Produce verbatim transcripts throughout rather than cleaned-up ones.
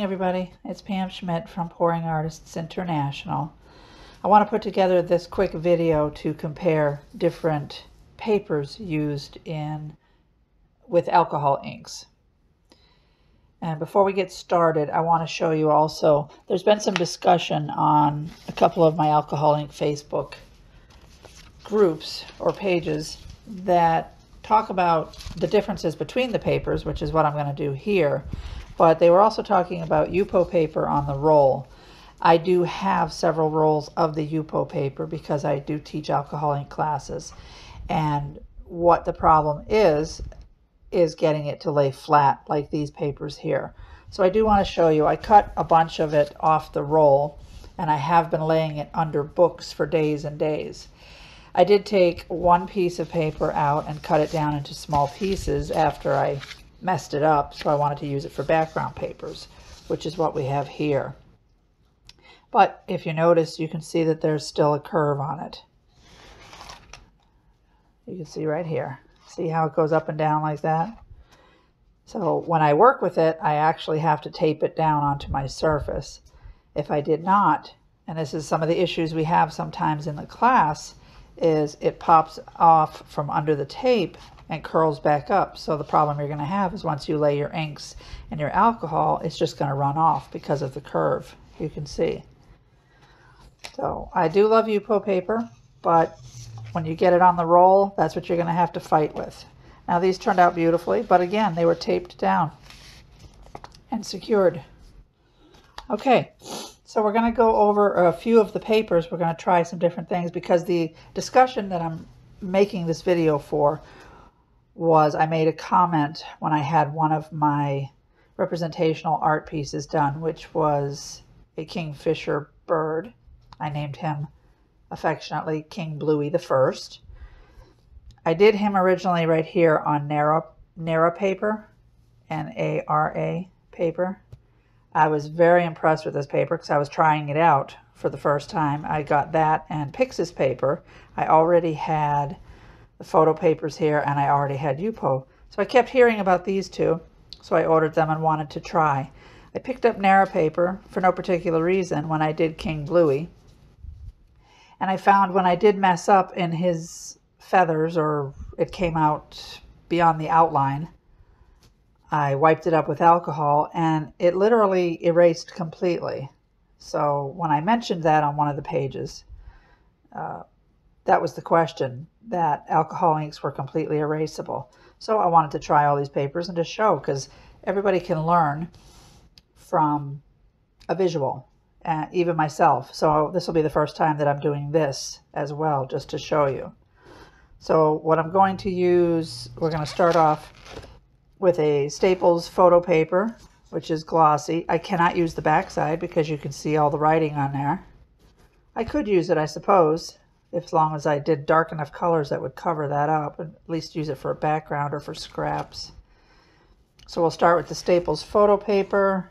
morning, everybody. It's Pam Schmidt from Pouring Artists International. I want to put together this quick video to compare different papers used in with alcohol inks. And before we get started, I want to show you also, there's been some discussion on a couple of my alcohol ink Facebook groups or pages that talk about the differences between the papers, which is what I'm going to do here. But they were also talking about Yupo paper on the roll. I do have several rolls of the Yupo paper because I do teach alcohol ink classes. And what the problem is, is getting it to lay flat like these papers here. So I do want to show you, I cut a bunch of it off the roll, and I have been laying it under books for days and days. I did take one piece of paper out and cut it down into small pieces after I messed it up, so I wanted to use it for background papers, which is what we have here. But if you notice, you can see that there's still a curve on it. You can see right here. See how it goes up and down like that? So when I work with it, I actually have to tape it down onto my surface. If I did not, and this is some of the issues we have sometimes in the class, is it pops off from under the tape and curls back up. So the problem you're going to have is once you lay your inks and your alcohol, it's just going to run off because of the curve. You can see. So I do love Yupo paper, but when you get it on the roll, that's what you're going to have to fight with. Now these turned out beautifully, but again, they were taped down and secured. Okay. So we're going to go over a few of the papers. We're going to try some different things because the discussion that I'm making this video for was I made a comment when I had one of my representational art pieces done, which was a Kingfisher bird. I named him affectionately King Bluey the First. I did him originally right here on NARA, NARA paper, N A R A paper. I was very impressed with this paper because I was trying it out for the first time. I got that and Pixess paper. I already had the photo papers here and I already had Yupo. So I kept hearing about these two, so I ordered them and wanted to try. I picked up NARA paper for no particular reason when I did King Bluey. And I found when I did mess up in his feathers or it came out beyond the outline, I wiped it up with alcohol and it literally erased completely. So when I mentioned that on one of the pages, uh, that was the question, that alcohol inks were completely erasable. So I wanted to try all these papers and just show, because everybody can learn from a visual, uh, even myself. So this will be the first time that I'm doing this as well, just to show you. So what I'm going to use, we're going to start off with a Staples photo paper, which is glossy. I cannot use the backside because you can see all the writing on there. I could use it, I suppose, as long as I did dark enough colors that would cover that up, and at least use it for a background or for scraps. So we'll start with the Staples photo paper.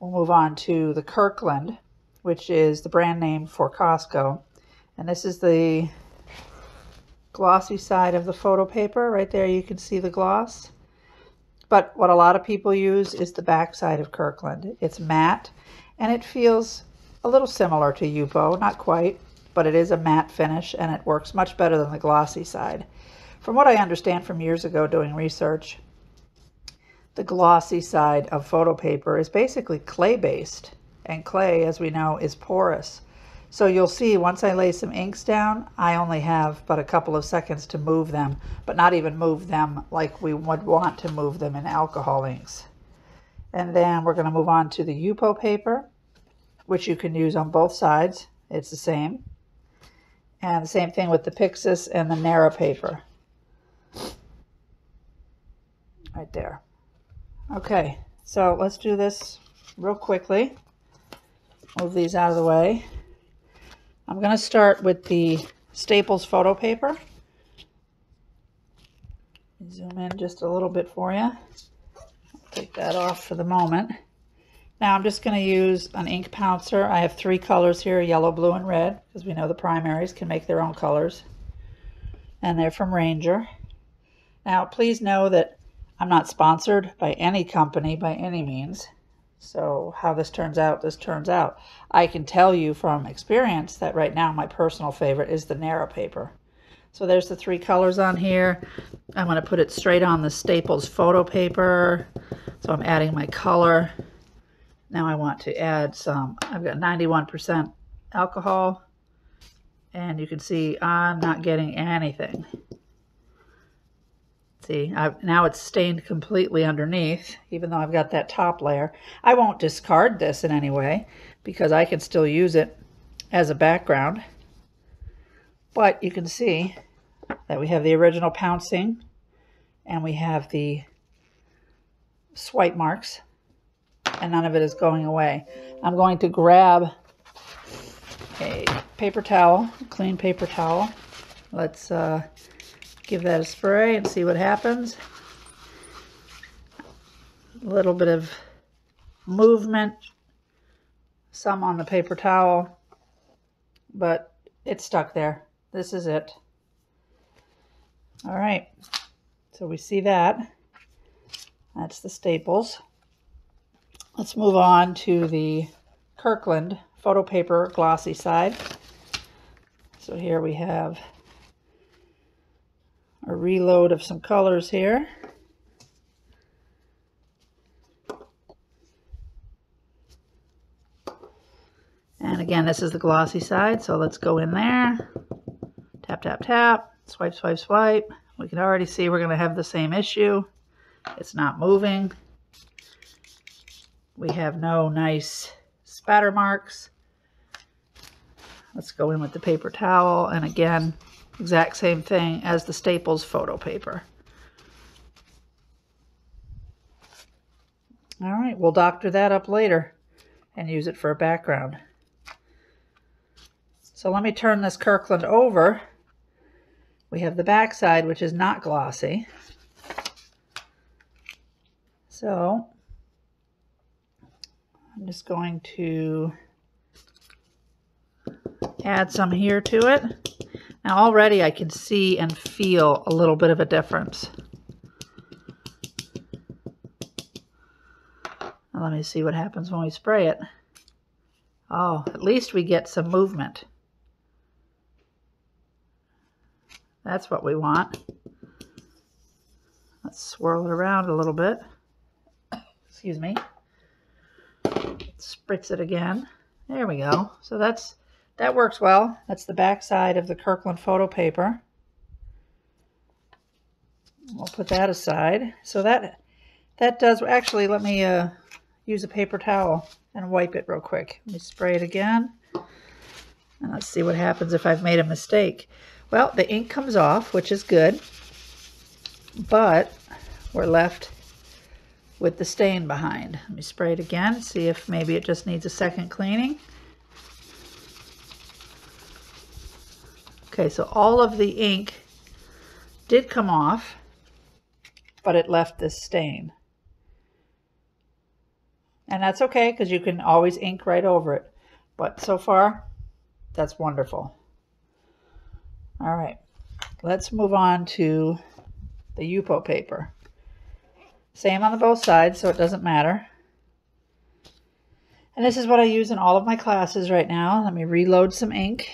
We'll move on to the Kirkland, which is the brand name for Costco. And this is the glossy side of the photo paper. Right there you can see the gloss. But what a lot of people use is the back side of Kirkland. It's matte, and it feels a little similar to Yupo, not quite, but it is a matte finish, and it works much better than the glossy side. From what I understand from years ago doing research, the glossy side of photo paper is basically clay-based, and clay, as we know, is porous. So you'll see once I lay some inks down, I only have but a couple of seconds to move them, but not even move them like we would want to move them in alcohol inks. And then we're going to move on to the Yupo paper, which you can use on both sides. It's the same. And the same thing with the Pixess and the NARA paper. Right there. Okay, so let's do this real quickly. Move these out of the way. I'm going to start with the Staples photo paper. Zoom in just a little bit for you. I'll take that off for the moment. Now I'm just going to use an ink pouncer. I have three colors here, yellow, blue, and red, because we know the primaries can make their own colors. And they're from Ranger. Now please know that I'm not sponsored by any company by any means. So how this turns out, this turns out. I can tell you from experience that right now my personal favorite is the NARA paper. So there's the three colors on here. I'm going to put it straight on the Staples photo paper. So I'm adding my color. Now I want to add some, I've got ninety-one percent alcohol. And you can see I'm not getting anything. See, I've, now it's stained completely underneath, even though I've got that top layer. I won't discard this in any way because I can still use it as a background. But you can see that we have the original pouncing and we have the swipe marks, and none of it is going away. I'm going to grab a paper towel, a clean paper towel. Let's uh, give that a spray and see what happens. A little bit of movement, some on the paper towel, but it's stuck there. This is it. All right, so we see that. That's the Staples. Let's move on to the Kirkland photo paper glossy side. So here we have a reload of some colors here. And again, this is the glossy side, so let's go in there. Tap, tap, tap, swipe, swipe, swipe. We can already see we're gonna have the same issue. It's not moving. We have no nice spatter marks. Let's go in with the paper towel, and again, exact same thing as the Staples photo paper. All right, we'll doctor that up later and use it for a background. So let me turn this Kirkland over. We have the back side, which is not glossy. So I'm just going to add some here to it. Now already I can see and feel a little bit of a difference. Now let me see what happens when we spray it. Oh, at least we get some movement. That's what we want. Let's swirl it around a little bit. Excuse me. Spritz it again. There we go. So that's That works well. That's the back side of the Kirkland photo paper. We'll put that aside. So that that does, actually let me uh, use a paper towel and wipe it real quick. Let me spray it again. And let's see what happens if I've made a mistake. Well, the ink comes off, which is good, but we're left with the stain behind. Let me spray it again, see if maybe it just needs a second cleaning. Okay, so all of the ink did come off, but it left this stain. And that's okay, because you can always ink right over it. But so far, that's wonderful. All right, let's move on to the Yupo paper. Same on the both sides, so it doesn't matter. And this is what I use in all of my classes right now. Let me reload some ink.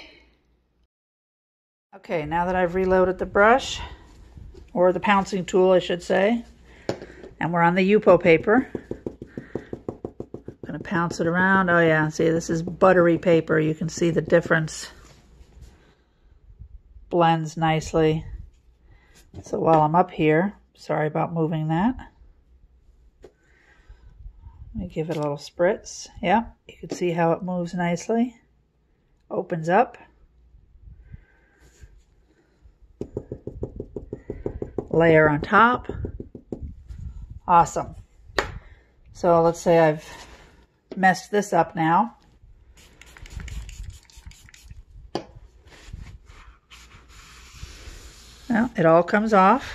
Okay, now that I've reloaded the brush, or the pouncing tool I should say, and we're on the Yupo paper, I'm going to pounce it around. Oh yeah, see, this is buttery paper. You can see the difference. Blends nicely. So while I'm up here, sorry about moving that, let me give it a little spritz. Yeah, you can see how it moves nicely. Opens up. Layer on top. Awesome. So let's say I've messed this up now. Well, it all comes off,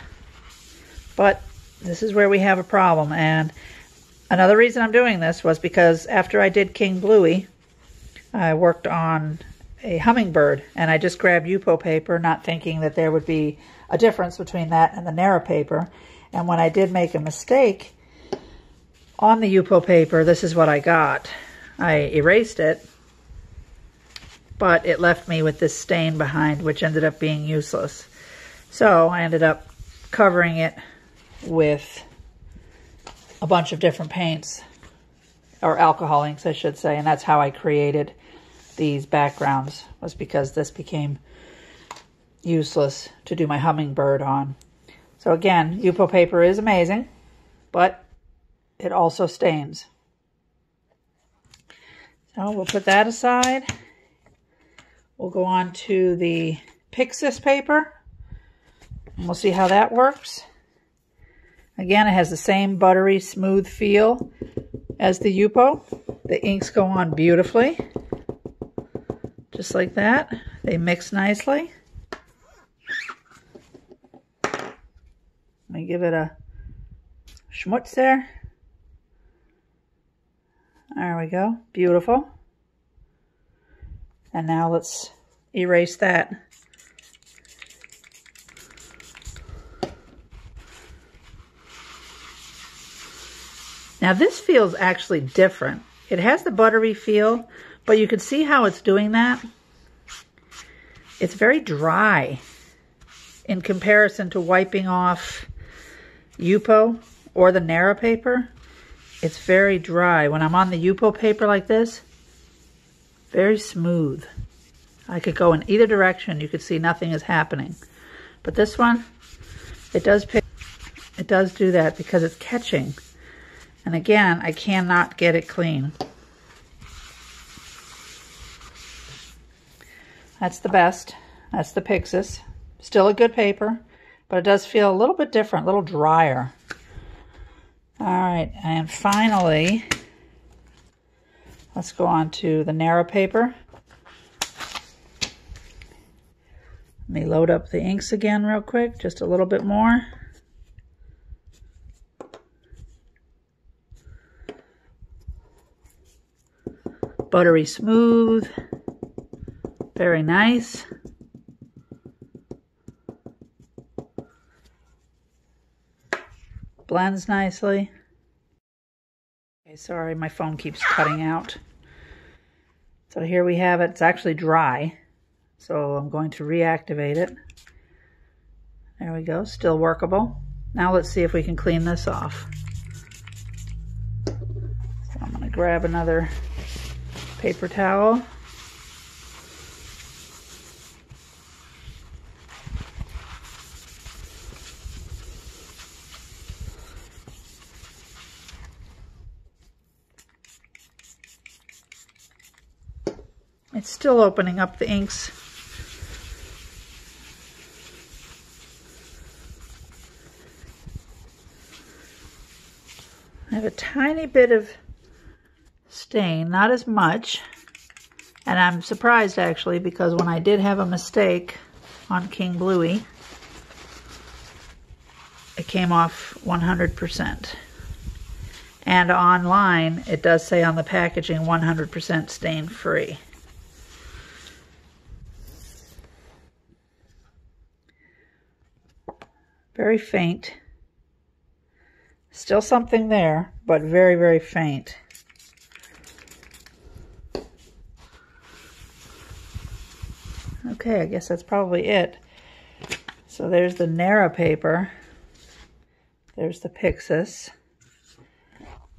but this is where we have a problem. And another reason I'm doing this was because after I did King Bluey, I worked on a hummingbird, and I just grabbed Yupo paper, not thinking that there would be a difference between that and the NARA paper. And when I did make a mistake, on the Yupo paper, this is what I got. I erased it, but it left me with this stain behind, which ended up being useless. So I ended up covering it with a bunch of different paints, or alcohol inks, I should say, and that's how I created these backgrounds, was because this became useless to do my hummingbird on. So again, Yupo paper is amazing, but it also stains. So we'll put that aside. We'll go on to the Pixess paper, and we'll see how that works. Again, it has the same buttery, smooth feel as the Yupo. The inks go on beautifully, just like that. They mix nicely. Let me give it a schmutz there. There we go, beautiful. And now let's erase that. Now this feels actually different. It has the buttery feel, but you can see how it's doing that. It's very dry in comparison to wiping off Yupo or the NARA paper. It's very dry. When I'm on the Yupo paper like this, very smooth. I could go in either direction. You could see nothing is happening. But this one, it does pick, it does do that because it's catching. And again, I cannot get it clean. That's the best. That's the Pixess. Still a good paper, but it does feel a little bit different, a little drier. All right, and finally, let's go on to the NARA paper. Let me load up the inks again real quick, just a little bit more. Buttery smooth, very nice. Blends nicely. Okay, sorry, my phone keeps cutting out. So here we have it. It's actually dry, so I'm going to reactivate it. There we go, still workable. Now let's see if we can clean this off. So I'm gonna grab another paper towel. It's still opening up the inks. I have a tiny bit of stain, not as much, and I'm surprised actually, because when I did have a mistake on King Bluey, it came off one hundred percent, and online it does say on the packaging one hundred percent stain free. Very faint, still something there, but very very faint. Okay, I guess that's probably it. So there's the NARA paper. There's the Pixess.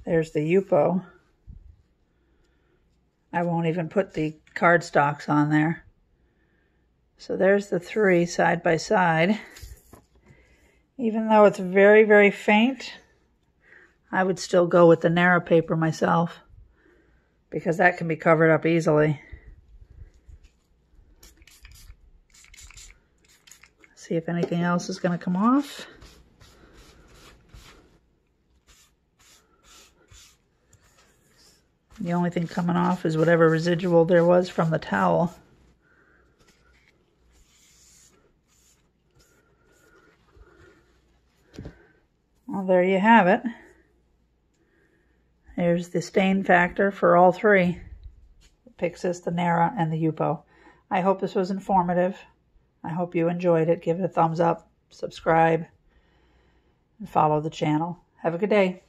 There's the Yupo. I won't even put the cardstocks on there. So there's the three side by side. Even though it's very, very faint, I would still go with the NARA paper myself, because that can be covered up easily. See if anything else is going to come off. The only thing coming off is whatever residual there was from the towel. Well, there you have it. There's the stain factor for all three. The Pixess, the NARA, and the Yupo. I hope this was informative. I hope you enjoyed it. Give it a thumbs up, subscribe, and follow the channel. Have a good day.